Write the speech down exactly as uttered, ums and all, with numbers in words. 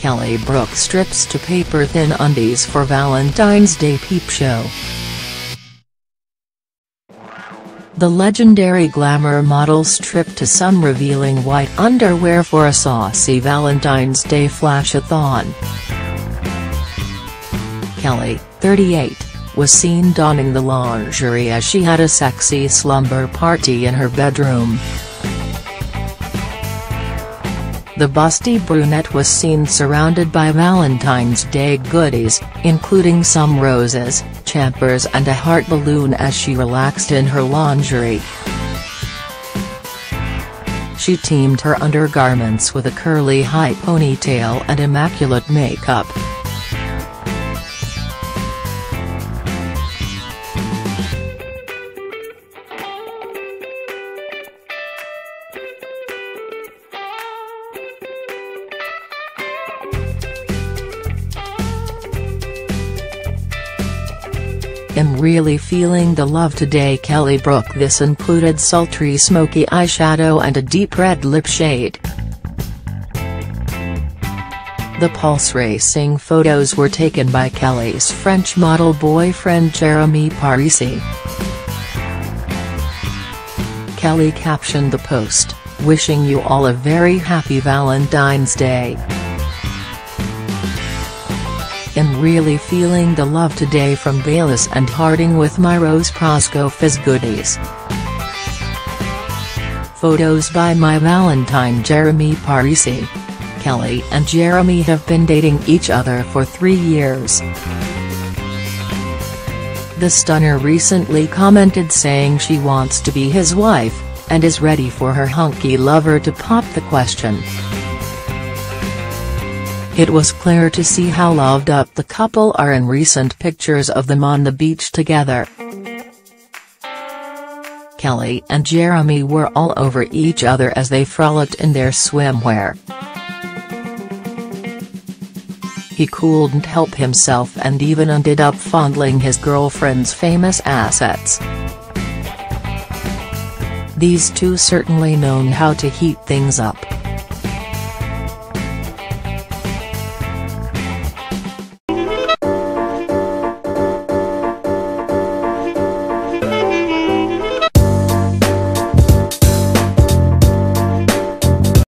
Kelly Brook strips to paper-thin undies for Valentine's Day peep show. The legendary glamour model stripped to some revealing white underwear for a saucy Valentine's Day flash-a-thon. Kelly, thirty-eight, was seen donning the lingerie as she had a sexy slumber party in her bedroom. The busty brunette was seen surrounded by Valentine's Day goodies, including some roses, champers and a heart balloon as she relaxed in her lingerie. She teamed her undergarments with a curly high ponytail and immaculate makeup. I'm really feeling the love today, Kelly Brook. This included sultry smoky eyeshadow and a deep red lip shade. The pulse-racing photos were taken by Kelly's French model boyfriend Jeremy Parisi. Kelly captioned the post, "Wishing you all a very happy Valentine's Day. I'm really feeling the love today from Bayliss and Harding with my Rose Prosco Fizz goodies. Photos by my Valentine Jeremy Parisi." Kelly and Jeremy have been dating each other for three years. The stunner recently commented saying she wants to be his wife, and is ready for her hunky lover to pop the question. It was clear to see how loved up the couple are in recent pictures of them on the beach together. Kelly and Jeremy were all over each other as they frolicked in their swimwear. He couldn't help himself and even ended up fondling his girlfriend's famous assets. These two certainly know how to heat things up.